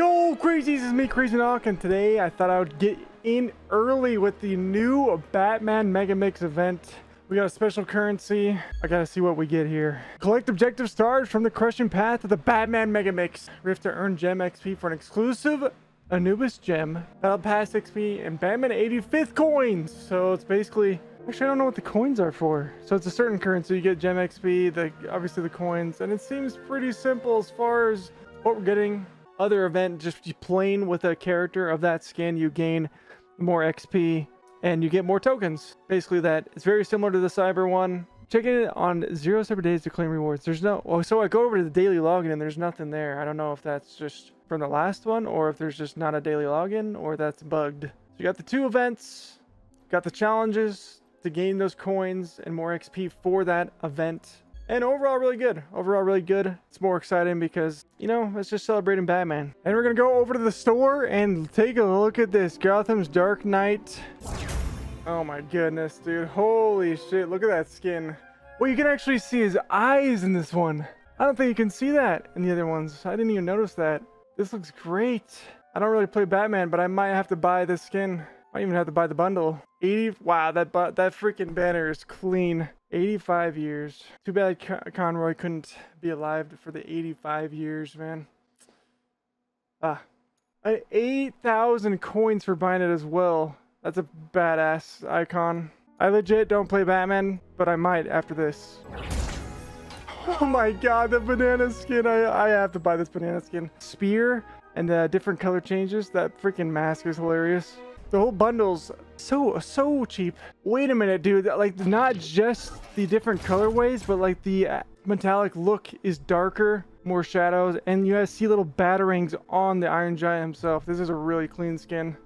Yo, Crazies, it's me, Crazy Noc, and today I thought I would get in early with the new Batman Mega Mix event. We got a special currency. I gotta see what we get here. Collect objective stars from the crushing path of the Batman Mega Mix. We have to earn gem XP for an exclusive Anubis gem, battle pass XP, and Batman 85th coins. So it's basically, actually I don't know what the coins are for. So it's a certain currency. You get gem XP, obviously the coins, and it seems pretty simple as far as what we're getting. Other event, just playing with a character of that skin, you gain more XP and you get more tokens. Basically that. It's very similar to the cyber one. Checking it on 0 separate days to claim rewards. There's no, oh, so I go over to the daily login and there's nothing there. I don't know if that's just from the last one or if there's just not a daily login or that's bugged. So you got the two events, got the challenges to gain those coins and more XP for that event. And overall, really good. Overall, really good. It's more exciting because, you know, it's just celebrating Batman. And we're going to go over to the store and take a look at this. Gotham's Dark Knight. Oh my goodness, dude. Holy shit. Look at that skin. Well, you can actually see his eyes in this one. I don't think you can see that in the other ones. I didn't even notice that. This looks great. I don't really play Batman, but I might have to buy this skin. I might even have to buy the bundle. 80. Wow, that freaking banner is clean. 85 years. Too bad Conroy couldn't be alive for the 85 years, man. Ah, 8,000 coins for buying it as well. That's a badass icon. I legit don't play Batman, but I might after this. Oh my god, the banana skin. I have to buy this banana skin. Spear and the different color changes. That freaking mask is hilarious. The whole bundle's so cheap. Wait a minute, dude. Like, not just the different colorways, but like the metallic look is darker, more shadows, and you guys see little batterings on the Iron Giant himself. This is a really clean skin.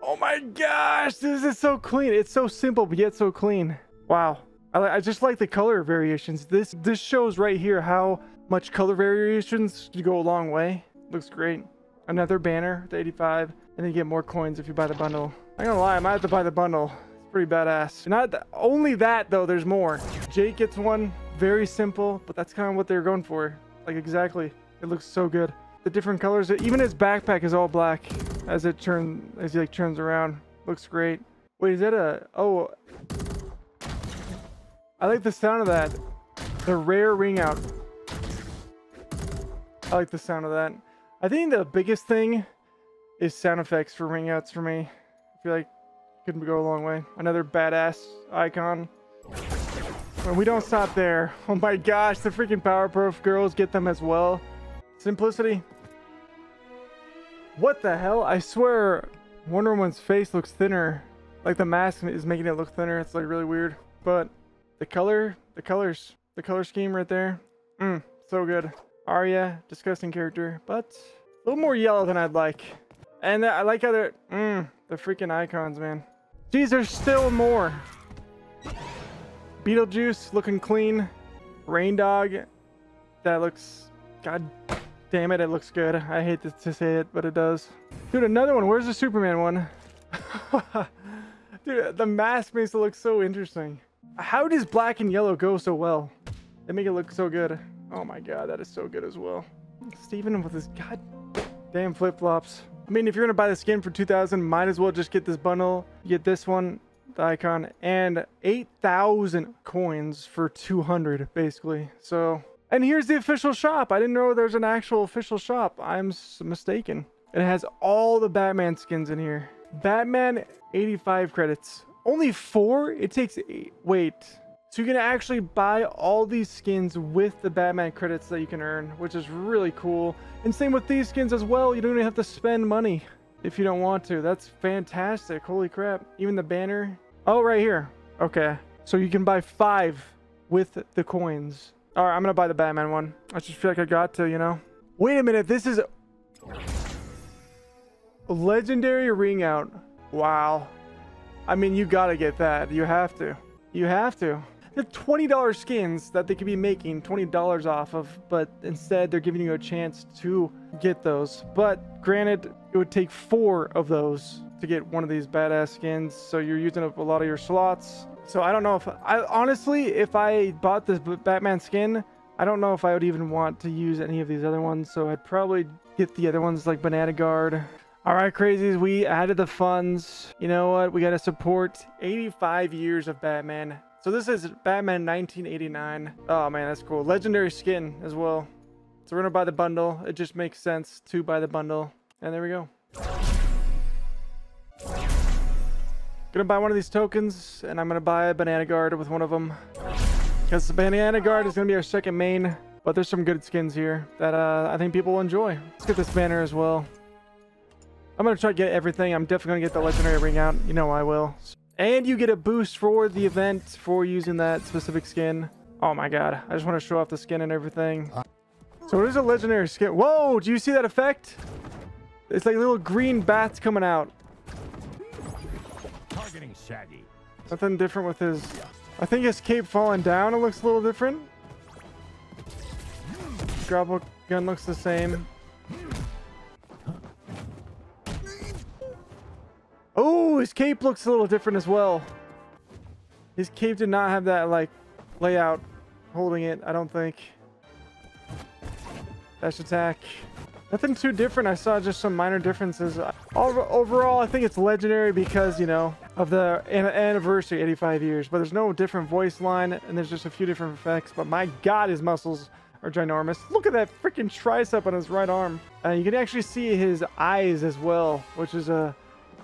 Oh my gosh, this is so clean. It's so simple, but yet so clean. Wow. I just like the color variations. This shows right here how much color variations go a long way. Looks great. Another banner, the 85. And then you get more coins if you buy the bundle. I'm gonna lie, I might have to buy the bundle. It's pretty badass. Not only that though, there's more. Jake gets one, very simple, but that's kind of what they're going for. Like exactly, it looks so good. The different colors, even his backpack is all black as it turns around. Looks great. Wait, is that a, oh. I like the sound of that. The rare ring out. I like the sound of that. I think the biggest thing is sound effects for ring outs for me. I feel like it could go a long way. Another badass icon. And we don't stop there. Oh my gosh, the freaking Powerpuff girls get them as well. Simplicity. What the hell? I swear Wonder Woman's face looks thinner. Like the mask is making it look thinner. It's like really weird. But the color scheme right there. So good. Arya, disgusting character, but a little more yellow than I'd like. And I like how they're... the freaking icons, man. Geez, there's still more. Beetlejuice looking clean. Raindog. That looks... God damn it, it looks good. I hate to say it, but it does. Dude, another one. Where's the Superman one? Dude, the mask makes it look so interesting. How does black and yellow go so well? They make it look so good. Oh my god, that is so good as well. Steven with his goddamn flip-flops. I mean, if you're gonna buy the skin for 2,000, might as well just get this bundle. You get this one, the icon, and 8,000 coins for 200, basically. So, and here's the official shop. I didn't know there's an actual official shop. I'm mistaken. It has all the Batman skins in here. Batman 85 credits. Only 4? It takes 8. Wait. So you can actually buy all these skins with the Batman credits that you can earn, which is really cool. And same with these skins as well. You don't even have to spend money if you don't want to. That's fantastic. Holy crap. Even the banner. Oh, right here. Okay. So you can buy 5 with the coins. All right, I'm going to buy the Batman one. I just feel like I got to, you know. Wait a minute. This is a legendary ring out. Wow. I mean, you got to get that. You have to. You have to. The $20 skins that they could be making $20 off of, but instead they're giving you a chance to get those. But granted, it would take 4 of those to get one of these badass skins, so you're using up a lot of your slots. So I don't know if I honestly, if I bought this Batman skin, I don't know if I would even want to use any of these other ones, so I'd probably get the other ones like Banana Guard. All right, crazies, we added the funds. You know what? We got to support 85 years of Batman. So this is Batman 1989. Oh man, that's cool. Legendary skin as well. So we're going to buy the bundle. It just makes sense to buy the bundle. And there we go. Gonna buy one of these tokens, and I'm gonna buy a Banana Guard with one of them. Because the Banana Guard is gonna be our second main. But there's some good skins here that I think people will enjoy. Let's get this banner as well. I'm gonna try to get everything. I'm definitely gonna get the legendary ring out. You know I will. And you get a boost for the event for using that specific skin. Oh my god, I just want to show off the skin and everything. So it is a legendary skin. Whoa, do you see that effect? It's like little green bats coming out. Targeting Shaggy. Nothing different with his. I think his cape falling down. It looks a little different. Grapple gun looks the same. Oh, his cape looks a little different as well. His cape did not have that like layout holding it, I don't think. Dash attack. Nothing too different. I saw just some minor differences. Overall, I think it's legendary because, you know, of the anniversary, 85 years. But there's no different voice line, and there's just a few different effects. But my god, his muscles are ginormous. Look at that freaking tricep on his right arm. You can actually see his eyes as well, which is a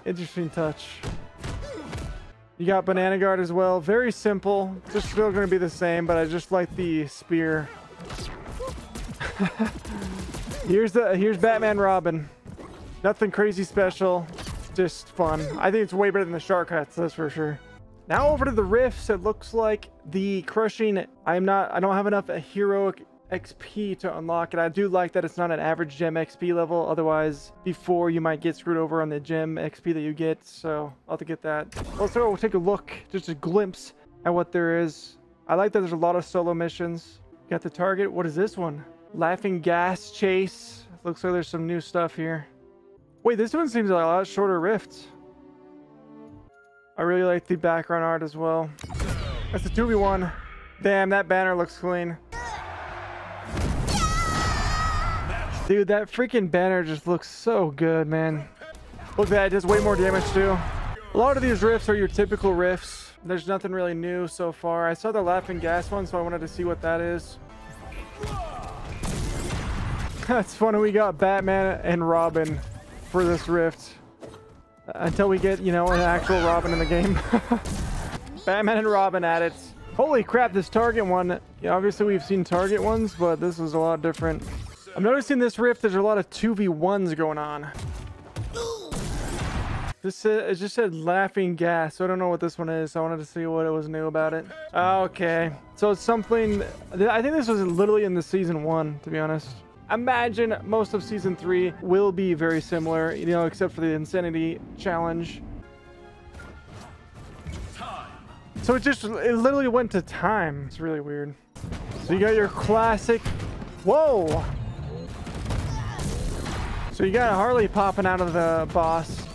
interesting touch. You got Banana Guard as well. Very simple. Just still going to be the same, but I just like the spear. Here's Batman Robin. Nothing crazy special, just fun. I think it's way better than the shark hats, that's for sure. Now over to the rifts. It looks like the crushing. I don't have enough heroic XP to unlock it. I do like that it's not an average gem XP level. Otherwise, before you might get screwed over on the gem XP that you get. So I'll have to get that. Let's go take a look, just a glimpse at what there is. I like that there's a lot of solo missions. Got the target. What is this one? Laughing gas chase. Looks like there's some new stuff here. Wait, this one seems like a lot shorter rift. I really like the background art as well. That's the 2v1. Damn, that banner looks clean. Dude, that freaking banner just looks so good, man. Look at that, it does way more damage too. A lot of these rifts are your typical rifts. There's nothing really new so far. I saw the laughing gas one, so I wanted to see what that is. That's funny, we got Batman and Robin for this rift until we get, you know, an actual Robin in the game. Batman and Robin at it. Holy crap, this target one. Yeah, obviously we've seen target ones, but this is a lot different. I'm noticing this rift, there's a lot of 2v1s going on. This it just said laughing gas, so I don't know what this one is. So I wanted to see what it was new about it. Okay, so it's something, I think this was literally in the season 1, to be honest. Imagine most of season 3 will be very similar, you know, except for the insanity challenge. Time. So it literally went to time. It's really weird. So you got your classic, whoa. So you got Harley popping out of the boss.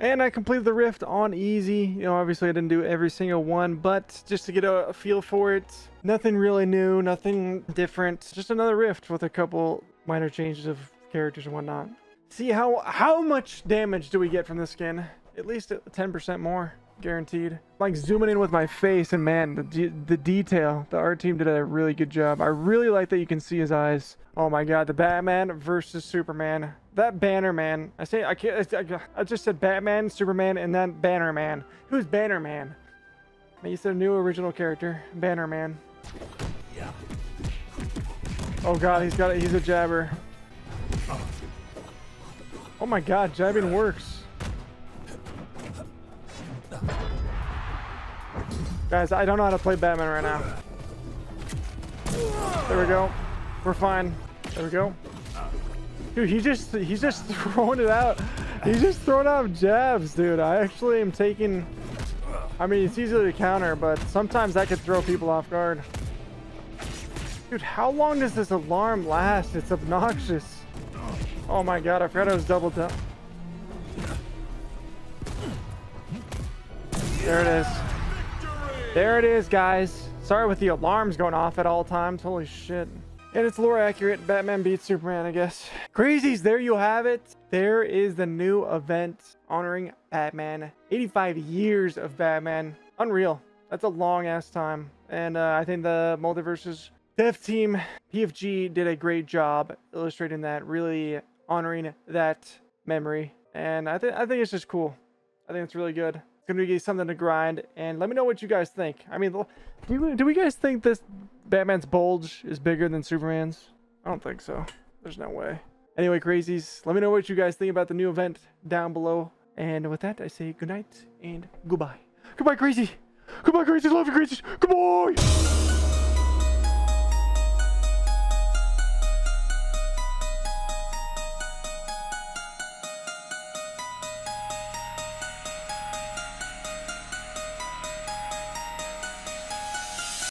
And I completed the rift on easy. You know, obviously I didn't do every single one, but just to get a feel for it. Nothing really new, nothing different. Just another rift with a couple minor changes of characters and whatnot. See how much damage do we get from this skin? At least 10% more, guaranteed. Like zooming in with my face, and man, the detail. The art team did a really good job. I really like that you can see his eyes. Oh my god, the Batman versus Superman. That banner man. I just said Batman, Superman, and then Banner Man. Who's Banner Man? You said a new original character, Banner Man. Yeah. Oh god, he's got it. He's a jabber. Oh my god, jabbing works. Guys, I don't know how to play Batman right now. There we go. We're fine. There we go. Dude, he's just throwing it out. He's just throwing out jabs, dude. I actually am taking. I mean, it's easy to counter, but sometimes that could throw people off guard. Dude, how long does this alarm last? It's obnoxious. Oh my god, I forgot I was doubled up. There it is. There it is, guys. Sorry with the alarms going off at all times. Holy shit. And it's lore accurate. Batman beats Superman, I guess. Crazies, there you have it. There is the new event honoring Batman. 85 years of Batman. Unreal. That's a long ass time. And I think the Multiversus dev team, PFG, did a great job illustrating that, really honoring that memory. And I think it's just cool. I think it's really good. It's going to be something to grind. And let me know what you guys think. I mean, do we guys think this Batman's bulge is bigger than Superman's? I don't think so. There's no way. Anyway, crazies, let me know what you guys think about the new event down below. And with that, I say goodnight and goodbye. Goodbye, crazy. Goodbye, crazies. Love you, crazies. Goodbye.